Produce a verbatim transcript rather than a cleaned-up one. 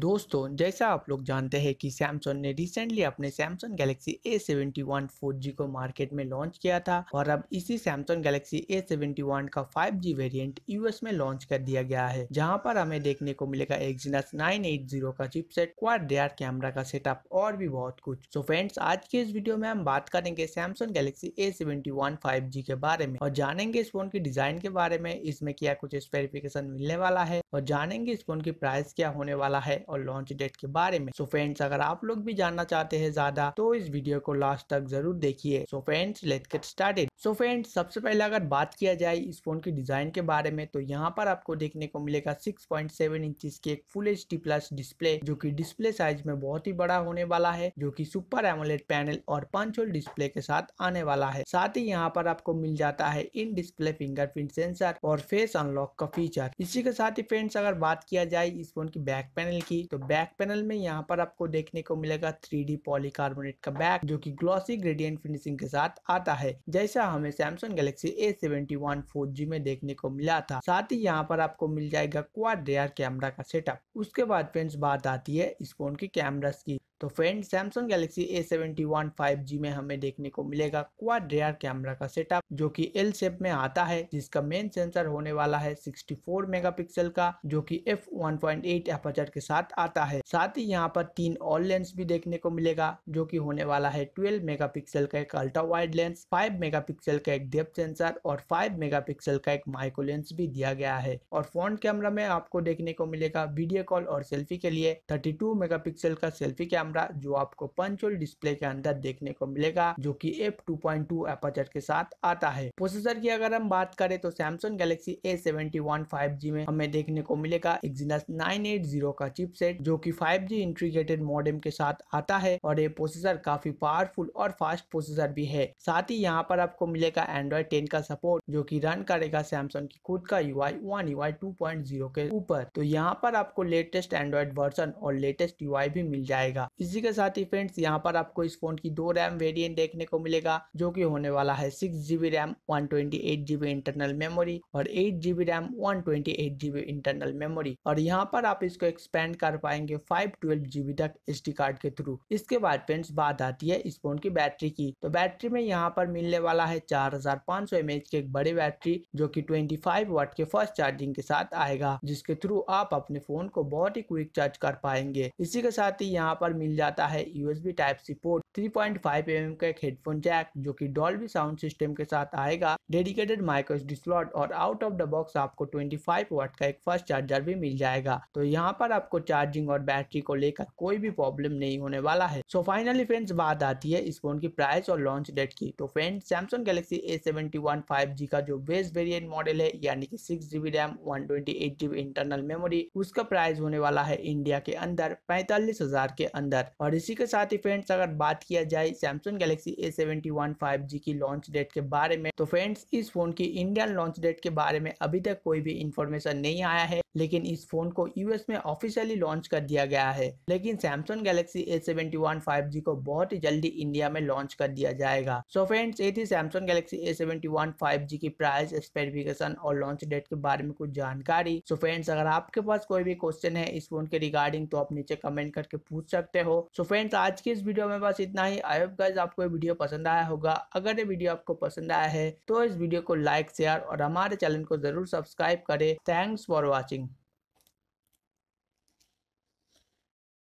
दोस्तों जैसा आप लोग जानते हैं कि सैमसंग ने रिसेंटली अपने Samsung Galaxy A seventy one four G को मार्केट में लॉन्च किया था और अब इसी Samsung Galaxy A seventy one का फाइव जी वेरिएंट यूएस में लॉन्च कर दिया गया है, जहां पर हमें देखने को मिलेगा एक्जिनस नाइन एटी का चिपसेट, क्वाड रियर कैमरा का सेटअप और भी बहुत कुछ। सो फ्रेंड्स, आज के इस वीडियो में हम बात करेंगे Samsung Galaxy A seventy one five G के बारे में और जानेंगे इस फोन की डिजाइन के बारे में, इसमें क्या कुछ स्पेसिफिकेशन मिलने वाला है और जानेंगे इस फोन की प्राइस क्या होने वाला है और लॉन्च डेट के बारे में। सो फ्रेंड्स, अगर आप लोग भी जानना चाहते हैं ज्यादा तो इस वीडियो को लास्ट तक जरूर देखिए। So friends, let's get started. So friends, सबसे पहले अगर बात किया जाए इस फोन की डिजाइन के बारे में तो यहाँ पर आपको देखने को मिलेगा सिक्स पॉइंट सेवन इंचेस की एक full H D plus display, जो कि डिस्प्ले साइज में बहुत ही बड़ा होने वाला है, जो कि सुपर एमोलेड पैनल और पंच होल डिस्प्ले के साथ आने वाला है। साथ ही यहाँ पर आपको मिल जाता है इन डिस्प्ले फिंगरप्रिंट सेंसर और फेस अनलॉक का फीचर। इसी के साथ ही फ्रेंड्स, अगर बात किया जाए इस फोन की बैक पैनल की तो बैक पैनल में यहाँ पर आपको देखने को मिलेगा थ्री डी पॉलीकार्बोनेट का बैक, जो कि ग्लॉसी ग्रेडियंट फिनिशिंग के साथ आता है, जैसा हमें Samsung Galaxy A seventy one four G में देखने को मिला था। साथ ही यहाँ पर आपको मिल जाएगा क्वाड रियर कैमरा का सेटअप। उसके बाद फ्रेंड्स बात आती है इस फोन की कैमरास की तो friends, Samsung Galaxy A seventy one five G में हमें देखने को मिलेगा क्वाड रियर कैमरा का सेटअप, जो कि एल शेप में आता है, जिसका मेन सेंसर होने वाला है सिक्सटी फोर मेगापिक्सल का, जो कि F one point eight aperture के साथ आता है। साथ ही यहाँ पर तीन और लेंस भी देखने को मिलेगा, जो कि होने वाला है ट्वेल्व मेगापिक्सल का एक ultra wide lens, five megapixel का एक डेप्थ सेंसर और फाइव मेगापिक्सल का एक माइक्रो लेंस भी दिया गया है। और फ्रंट कैमरा में आपको देखने को मिलेगा वीडियो कॉल और सेल्फी के लिए थर्टी टू मेगापिक्सल का सेल्फी कैमरा, जो आपको पंच होल डिस्प्ले के अंदर देखने को मिलेगा, जो कि F two point two aperture के साथ आता है। प्रोसेसर की अगर हम बात करें तो Samsung Galaxy A seventy one five G में हमें देखने को मिलेगा एक्जिनस नाइन एटी का चिपसेट, जो कि फाइव जी इंटीग्रेटेड मॉडेम के साथ आता है और ये प्रोसेसर काफी पावरफुल और फास्ट प्रोसेसर भी है। साथ ही यहाँ पर आपको मिलेगा एंड्रॉइड टेन का सपोर्ट, जो की रन करेगा सैमसंग की खुद का UI one UI two point zero के ऊपर। तो यहाँ पर आपको लेटेस्ट एंड्रॉइड वर्जन और लेटेस्ट यूआई भी मिल जाएगा। इसी के साथ ही फ्रेंड्स, यहाँ पर आपको इस फोन की दो रैम वेरिएंट देखने को मिलेगा, जो कि होने वाला है six GB RAM one twenty eight GB internal memory और eight GB RAM one twenty eight GB internal memory, और यहाँ पर आप इसको एक्सपेंड कर पाएंगे फाइव ट्वेल्व जीबी तक एस डी कार्ड के थ्रू। इसके बाद फ्रेंड्स बात आती है इस फोन की बैटरी की तो बैटरी में यहाँ पर मिलने वाला है चार हजार पाँच सौ एम एच की एक बड़ी बैटरी, जो की ट्वेंटी फाइव वाट के फर्स्ट चार्जिंग के साथ आएगा, जिसके थ्रू आप अपने फोन को बहुत ही क्विक चार्ज कर पाएंगे। इसी के साथ ही यहाँ पर मिल जाता है USB type C port, three point five mm का एक हेडफोन जैक, जो कि डॉल्बी साउंड सिस्टम के साथ आएगा, डेडिकेटेड माइक्रो एसडी स्लॉट और आउट ऑफ द बॉक्स आपको ट्वेंटी फाइव वाट का एक फास्ट चार्जर भी मिल जाएगा। तो यहाँ पर आपको चार्जिंग और बैटरी को लेकर कोई भी प्रॉब्लम नहीं होने वाला है। सो फाइनली फ्रेंड्स बात आती है इस फोन की प्राइस और लॉन्च डेट की तो friends, Samsung Galaxy A seventy one five G का जो बेस वेरिएंट मॉडल है, यानी कि six GB RAM one twenty eight GB internal memory, उसका प्राइस होने वाला है इंडिया के अंदर पैंतालीस हजार के अंदर। और इसी के साथ ही फ्रेंड्स, अगर बात किया जाए Samsung Galaxy A seventy one five G की लॉन्च डेट के बारे में तो फ्रेंड्स, इस फोन की इंडियन लॉन्च डेट के बारे में अभी तक कोई भी इंफॉर्मेशन नहीं आया है, लेकिन इस फोन को यूएस में ऑफिशियली लॉन्च कर दिया गया है। लेकिन Samsung Galaxy A seventy one five G को बहुत ही जल्दी इंडिया में लॉन्च कर दिया जाएगा। सो फ्रेंड्स, ये थी Samsung Galaxy A seventy one five G की प्राइस, स्पेसिफिकेशन और लॉन्च डेट के बारे में कुछ जानकारी। सो फ्रेंड्स, अगर आपके पास कोई भी क्वेश्चन है इस फोन के रिगार्डिंग तो आप नीचे कमेंट करके पूछ सकते हो। सो फ्रेंड्स, आज की इस वीडियो में बस इतना ही। आई होप गाइस आपको ये वीडियो पसंद आया होगा। अगर ये वीडियो आपको पसंद आया है तो इस वीडियो को लाइक, शेयर और हमारे चैनल को जरूर सब्सक्राइब करें। Thanks for watching.